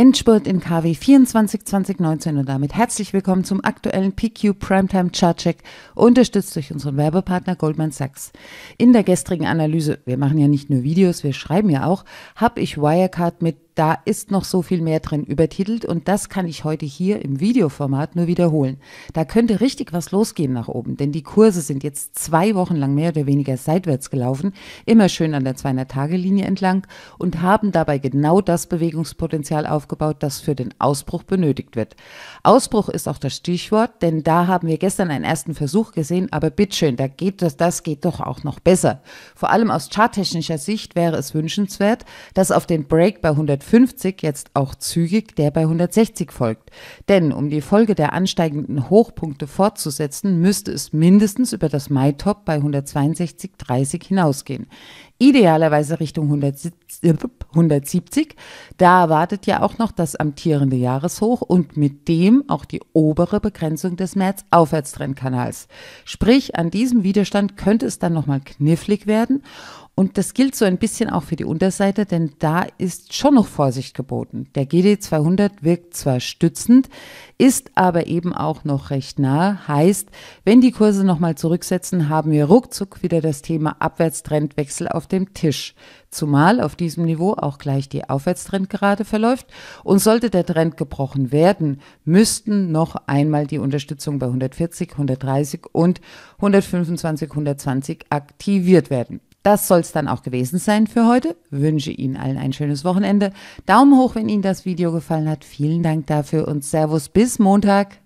Endspurt in KW 24 2019 und damit herzlich willkommen zum aktuellen PQ Primetime Chart Check, unterstützt durch unseren Werbepartner Goldman Sachs. In der gestrigen Analyse, wir machen ja nicht nur Videos, wir schreiben ja auch, habe ich Wirecard mit "Da ist noch so viel mehr drin" übertitelt und das kann ich heute hier im Videoformat nur wiederholen. Da könnte richtig was losgehen nach oben, denn die Kurse sind jetzt 2 Wochen lang mehr oder weniger seitwärts gelaufen, immer schön an der 200-Tage-Linie entlang und haben dabei genau das Bewegungspotenzial aufgebaut, das für den Ausbruch benötigt wird. Ausbruch ist auch das Stichwort, denn da haben wir gestern einen ersten Versuch gesehen, aber bitteschön, das geht doch auch noch besser. Vor allem aus charttechnischer Sicht wäre es wünschenswert, dass auf den Break bei 150 jetzt auch zügig der bei 160 folgt. Denn um die Folge der ansteigenden Hochpunkte fortzusetzen, müsste es mindestens über das Mai-Top bei 162,30 hinausgehen. Idealerweise Richtung 170, da erwartet ja auch noch das amtierende Jahreshoch und mit dem auch die obere Begrenzung des März-Aufwärtstrendkanals. Sprich, an diesem Widerstand könnte es dann nochmal knifflig werden. Und das gilt so ein bisschen auch für die Unterseite, denn da ist schon noch Vorsicht geboten. Der GD200 wirkt zwar stützend, ist aber eben auch noch recht nah. Heißt, wenn die Kurse nochmal zurücksetzen, haben wir ruckzuck wieder das Thema Abwärtstrendwechsel auf dem Tisch. Zumal auf diesem Niveau auch gleich die Aufwärtstrendgerade verläuft. Und sollte der Trend gebrochen werden, müssten noch einmal die Unterstützung bei 140, 130 und 125, 120 aktiviert werden. Das soll es dann auch gewesen sein für heute. Wünsche Ihnen allen ein schönes Wochenende. Daumen hoch, wenn Ihnen das Video gefallen hat. Vielen Dank dafür und Servus bis Montag.